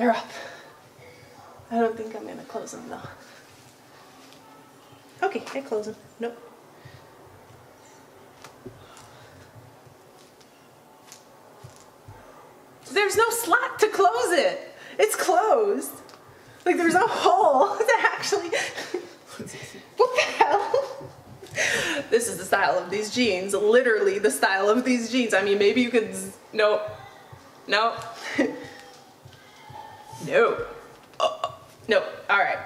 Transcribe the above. They're up. I don't think I'm gonna close them though. Okay, I close them. Nope. There's no slot to close it. It's closed. Like there's no hole to actually. What the hell? This is the style of these jeans. Literally the style of these jeans. I mean, maybe you could. Nope. Nope. No. No. All right.